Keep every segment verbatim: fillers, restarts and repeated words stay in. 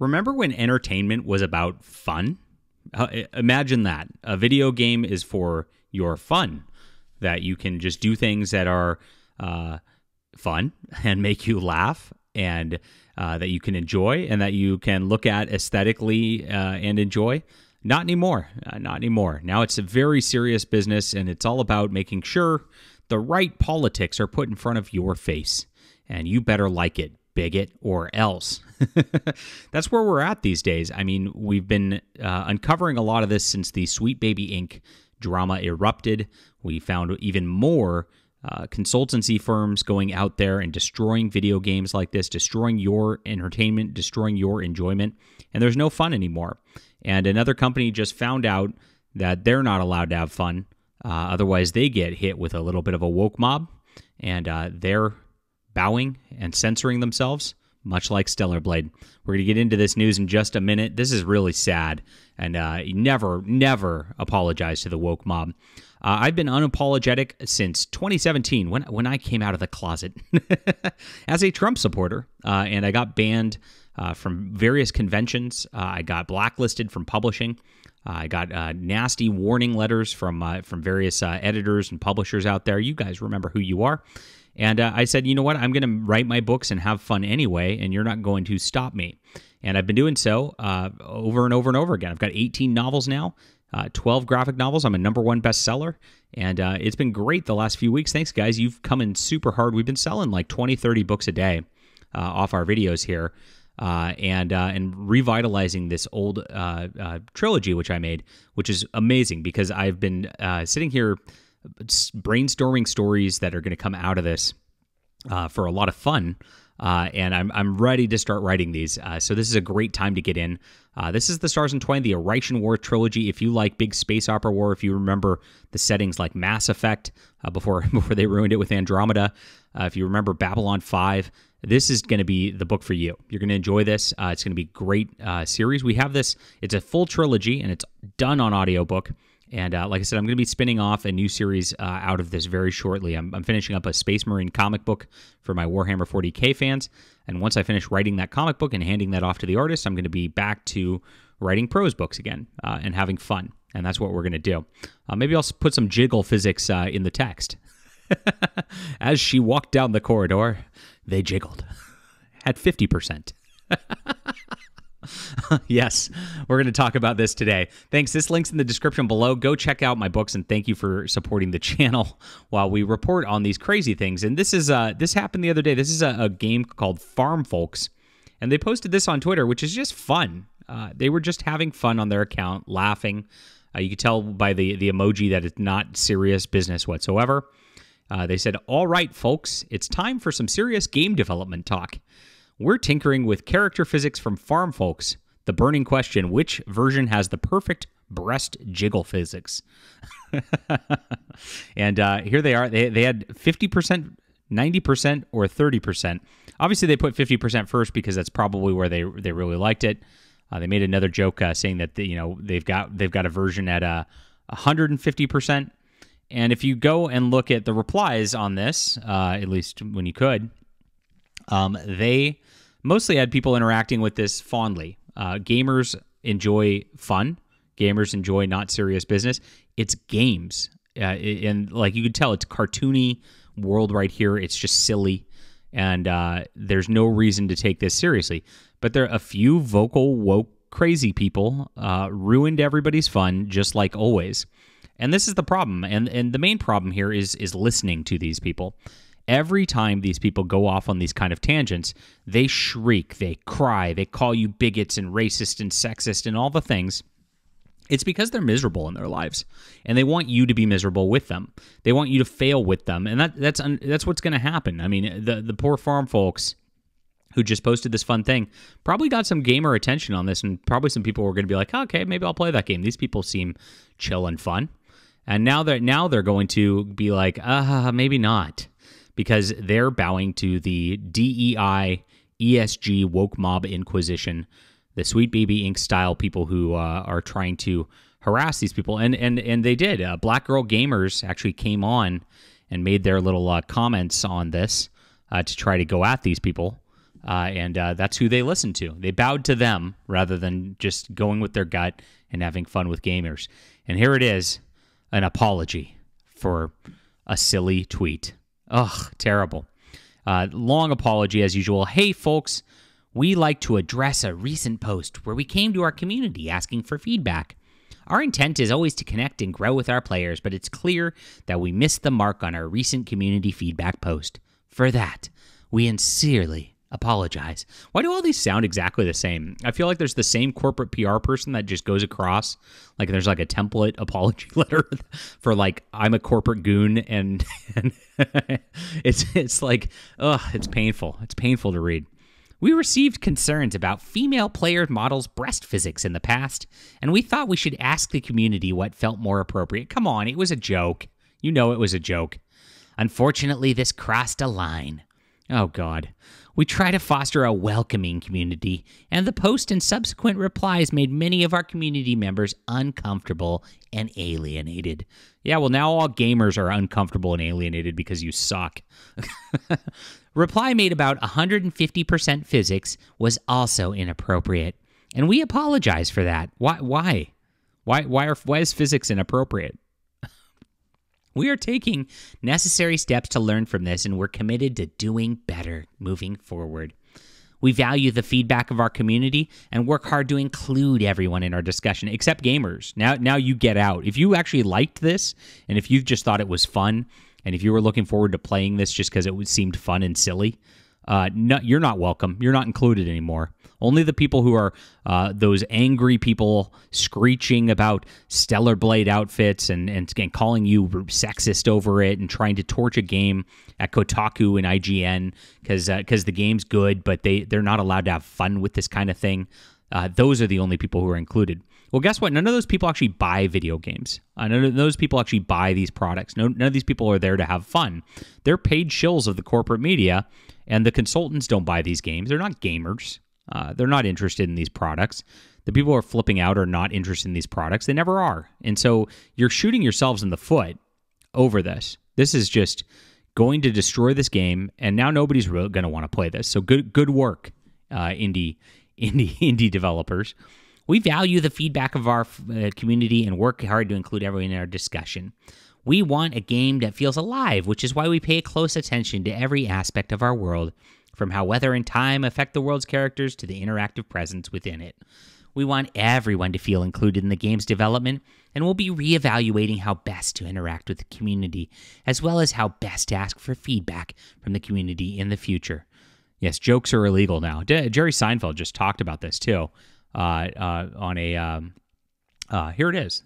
Remember when entertainment was about fun? Uh, imagine that. A video game is for your fun, that you can just do things that are uh, fun and make you laugh, and uh, that you can enjoy, and that you can look at aesthetically uh, and enjoy. Not anymore. Uh, not anymore. Now it's a very serious business, and it's all about making sure the right politics are put in front of your face, and you better like it, bigot, or else. That's where we're at these days. I mean, we've been uh, uncovering a lot of this since the Sweet Baby Incorporated drama erupted. We found even more uh, consultancy firms going out there and destroying video games like this, destroying your entertainment, destroying your enjoyment, and there's no fun anymore. And another company just found out that they're not allowed to have fun. Uh, otherwise, they get hit with a little bit of a woke mob, and uh, they're bowing and censoring themselves, much like Stellar Blade. We're going to get into this news in just a minute. This is really sad, and uh, never, never apologize to the woke mob. Uh, I've been unapologetic since twenty seventeen, when, when I came out of the closet as a Trump supporter, uh, and I got banned uh, from various conventions. Uh, I got blacklisted from publishing. Uh, I got uh, nasty warning letters from uh, from various uh, editors and publishers out there. You guys remember who you are. And uh, I said, you know what, I'm going to write my books and have fun anyway, and you're not going to stop me. And I've been doing so uh, over and over and over again. I've got eighteen novels now, uh, twelve graphic novels. I'm a number one bestseller, and uh, it's been great the last few weeks. Thanks, guys. You've come in super hard. We've been selling like twenty, thirty books a day uh, off our videos here. Uh, and uh, and revitalizing this old uh, uh, trilogy, which I made, which is amazing because I've been uh, sitting here brainstorming stories that are going to come out of this uh, for a lot of fun, uh, and I'm, I'm ready to start writing these. Uh, so this is a great time to get in. Uh, this is The Stars Entwined, the Aryshan War trilogy. If you like big space opera war, if you remember the settings like Mass Effect uh, before, before they ruined it with Andromeda, uh, if you remember Babylon five, this is going to be the book for you. You're going to enjoy this. Uh, it's going to be a great uh, series. We have this. It's a full trilogy, and it's done on audiobook. And uh, like I said, I'm going to be spinning off a new series uh, out of this very shortly. I'm, I'm finishing up a Space Marine comic book for my Warhammer forty K fans. And once I finish writing that comic book and handing that off to the artist, I'm going to be back to writing prose books again uh, and having fun. And that's what we're going to do. Uh, maybe I'll put some jiggle physics uh, in the text. As she walked down the corridor, they jiggled at fifty percent. Yes, we're going to talk about this today. Thanks. This link's in the description below. Go check out my books, and thank you for supporting the channel while we report on these crazy things. And this is uh, this happened the other day. This is a, a game called Farm Folks, and they posted this on Twitter, which is just fun. Uh, they were just having fun on their account, laughing. Uh, you could tell by the, the emoji that it's not serious business whatsoever. Uh, they said, all right, folks, it's time for some serious game development talk. We're tinkering with character physics from Farm Folks. The burning question, which version has the perfect breast jiggle physics? And uh, here they are. They, they had fifty percent, ninety percent, or thirty percent. Obviously, they put fifty percent first because that's probably where they they really liked it. Uh, they made another joke uh, saying that, the, you know, they've got, they've got a version at uh, one hundred fifty percent. And if you go and look at the replies on this, uh, at least when you could, um, they mostly had people interacting with this fondly. Uh, gamers enjoy fun. Gamers enjoy not serious business. It's games. Uh, and like you could tell, it's cartoony world right here. It's just silly. And uh, there's no reason to take this seriously. But there are a few vocal, woke, crazy people uh, ruined everybody's fun, just like always. And this is the problem, and and the main problem here is is listening to these people. Every time these people go off on these kind of tangents, they shriek, they cry, they call you bigots and racist and sexist and all the things. It's because they're miserable in their lives, and they want you to be miserable with them. They want you to fail with them, and that that's that's what's going to happen. I mean, the the poor Farm Folks who just posted this fun thing probably got some gamer attention on this, and probably some people were going to be like, oh, okay, maybe I'll play that game. These people seem chill and fun. And now they're, now they're going to be like, uh, maybe not, because they're bowing to the D E I, E S G, woke mob inquisition, the Sweet Baby Incorporated style people who uh, are trying to harass these people. And and and they did. Uh, Black Girl Gamers actually came on and made their little uh, comments on this uh, to try to go at these people. Uh, and uh, that's who they listened to. They bowed to them rather than just going with their gut and having fun with gamers. And here it is, an apology for a silly tweet. Ugh, terrible. Uh, long apology as usual. Hey, folks, we like to address a recent post where we came to our community asking for feedback. Our intent is always to connect and grow with our players, but it's clear that we missed the mark on our recent community feedback post. For that, we sincerely apologize. Why do all these sound exactly the same? I feel like there's the same corporate P R person that just goes across. Like there's like a template apology letter for like, I'm a corporate goon. And, and it's it's like, ugh, it's painful. It's painful to read. We received concerns about female player models' breast physics in the past, and we thought we should ask the community what felt more appropriate. Come on, it was a joke. You know it was a joke. Unfortunately, this crossed a line. Oh, God. We try to foster a welcoming community, and the post and subsequent replies made many of our community members uncomfortable and alienated. Yeah, well, now all gamers are uncomfortable and alienated because you suck. Reply made about one hundred fifty percent physics was also inappropriate, and we apologize for that. Why? Why? Why? Why, are, why is physics inappropriate? We are taking necessary steps to learn from this, and we're committed to doing better moving forward. We value the feedback of our community and work hard to include everyone in our discussion, except gamers. Now, now you get out. If you actually liked this, and if you just thought it was fun, and if you were looking forward to playing this just because it seemed fun and silly, uh, no, you're not welcome. You're not included anymore. Only the people who are uh, those angry people screeching about Stellar Blade outfits and, and, and calling you sexist over it and trying to torch a game at Kotaku and I G N because uh, because the game's good, but they, they're not allowed to have fun with this kind of thing. Uh, those are the only people who are included. Well, guess what? None of those people actually buy video games. Uh, none of those people actually buy these products. No, none of these people are there to have fun. They're paid shills of the corporate media, and the consultants don't buy these games. They're not gamers. Uh, they're not interested in these products. The people who are flipping out are not interested in these products. They never are. And so you're shooting yourselves in the foot over this. This is just going to destroy this game, and now nobody's really going to want to play this. So good good work, uh, indie indie indie developers. We value the feedback of our uh, community and work hard to include everyone in our discussion. We want a game that feels alive, which is why we pay close attention to every aspect of our world, from how weather and time affect the world's characters to the interactive presence within it. We want everyone to feel included in the game's development, and we'll be reevaluating how best to interact with the community, as well as how best to ask for feedback from the community in the future. Yes, jokes are illegal now. D- Jerry Seinfeld just talked about this, too. Uh, uh, on a, um, uh, here it is.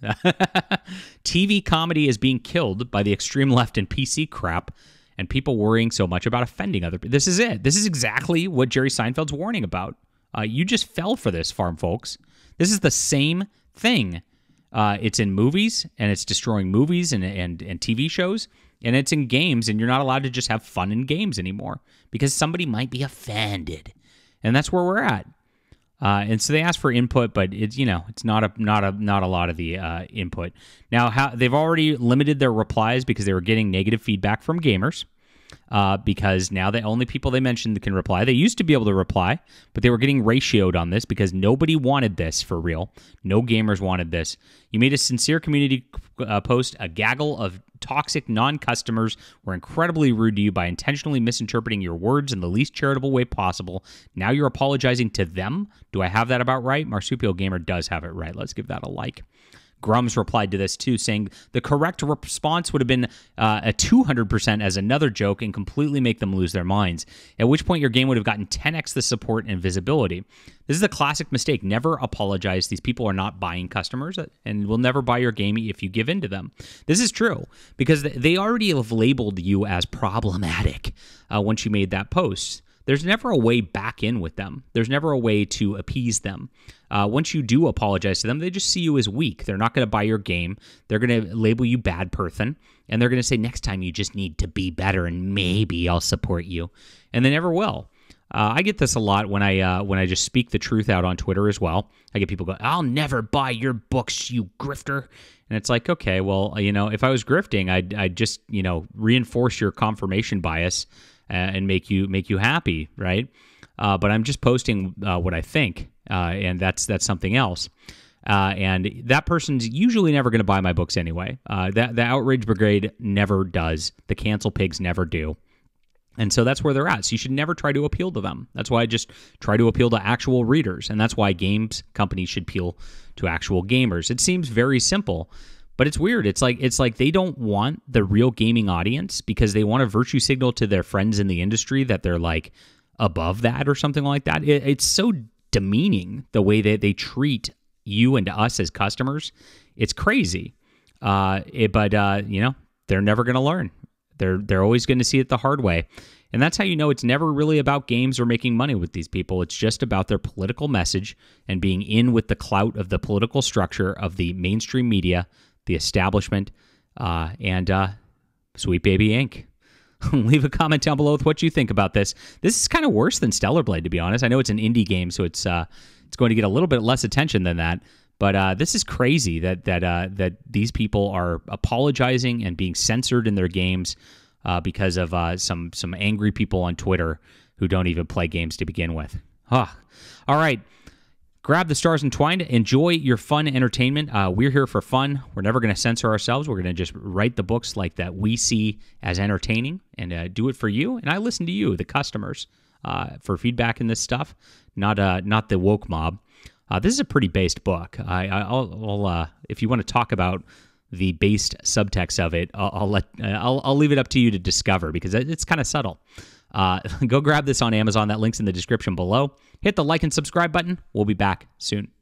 T V comedy is being killed by the extreme left and P C crap and people worrying so much about offending other people. This is it. This is exactly what Jerry Seinfeld's warning about. Uh, you just fell for this, Farm Folks. This is the same thing. Uh, it's in movies, and it's destroying movies and, and, and T V shows, and it's in games, and you're not allowed to just have fun in games anymore because somebody might be offended. And that's where we're at. Uh, and so they asked for input, but it's, you know, it's not a not a not a lot of the uh, input. Now, how, they've already limited their replies because they were getting negative feedback from gamers. Uh, because now the only people they mentioned that can reply, they used to be able to reply, but they were getting ratioed on this because nobody wanted this for real. No gamers wanted this. You made a sincere community uh, post. A gaggle of toxic non-customers were incredibly rude to you by intentionally misinterpreting your words in the least charitable way possible. Now you're apologizing to them. Do I have that about right? Marsupial Gamer does have it right. Let's give that a like. Grummz replied to this, too, saying the correct response would have been uh, a two hundred percent as another joke and completely make them lose their minds, at which point your game would have gotten ten X the support and visibility. This is a classic mistake. Never apologize. These people are not buying customers and will never buy your game if you give in to them. This is true because they already have labeled you as problematic uh, once you made that post. There's never a way back in with them. There's never a way to appease them. Uh, once you do apologize to them, they just see you as weak. They're not going to buy your game. They're going to label you bad person, and they're going to say, next time you just need to be better, and maybe I'll support you. And they never will. Uh, I get this a lot when I uh, when I just speak the truth out on Twitter as well. I get people going, I'll never buy your books, you grifter. And it's like, okay, well, you know, if I was grifting, I'd, I'd just, you know, reinforce your confirmation bias and make you make you happy, right? uh, but I'm just posting uh, what I think, uh, and that's that's something else. Uh, and that person's usually never going to buy my books anyway. Uh, that the outrage brigade never does. The cancel pigs never do. And so that's where they're at. So you should never try to appeal to them. That's why I just try to appeal to actual readers. And that's why games companies should appeal to actual gamers. It seems very simple, but it's weird. It's like it's like they don't want the real gaming audience because they want to virtue signal to their friends in the industry that they're like above that or something like that. It, it's so demeaning the way that they treat you and us as customers. It's crazy. Uh, it, but, uh, you know, they're never going to learn. They're they're always going to see it the hard way. And that's how you know it's never really about games or making money with these people. It's just about their political message and being in with the clout of the political structure of the mainstream media, the establishment, uh, and uh, Sweet Baby Incorporated Leave a comment down below with what you think about this. This is kind of worse than Stellar Blade, to be honest. I know it's an indie game, so it's uh, it's going to get a little bit less attention than that. But uh, this is crazy that that uh, that these people are apologizing and being censored in their games uh, because of uh, some some angry people on Twitter who don't even play games to begin with. Huh. All right. Grab The Stars Entwined. Enjoy your fun entertainment. Uh, we're here for fun. We're never going to censor ourselves. We're going to just write the books like that we see as entertaining and uh, do it for you. And I listen to you, the customers, uh, for feedback in this stuff, not uh, not the woke mob. Uh, this is a pretty based book. I, I'll, I'll uh, if you want to talk about the based subtext of it, I'll, I'll let uh, I'll, I'll leave it up to you to discover because it's kind of subtle. Uh, go grab this on Amazon. That link's in the description below. Hit the like and subscribe button. We'll be back soon.